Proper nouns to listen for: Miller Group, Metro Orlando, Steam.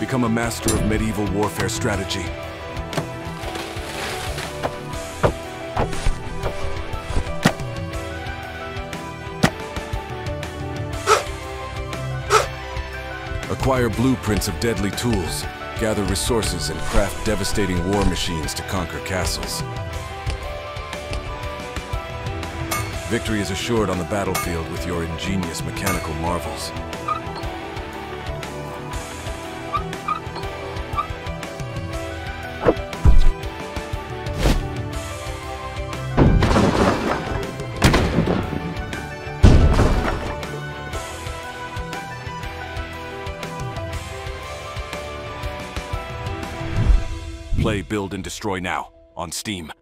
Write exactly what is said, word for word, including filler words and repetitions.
Become a master of medieval warfare strategy. Acquire blueprints of deadly tools, gather resources, and craft devastating war machines to conquer castles. Victory is assured on the battlefield with your ingenious mechanical marvels. Play, build, and destroy now on Steam.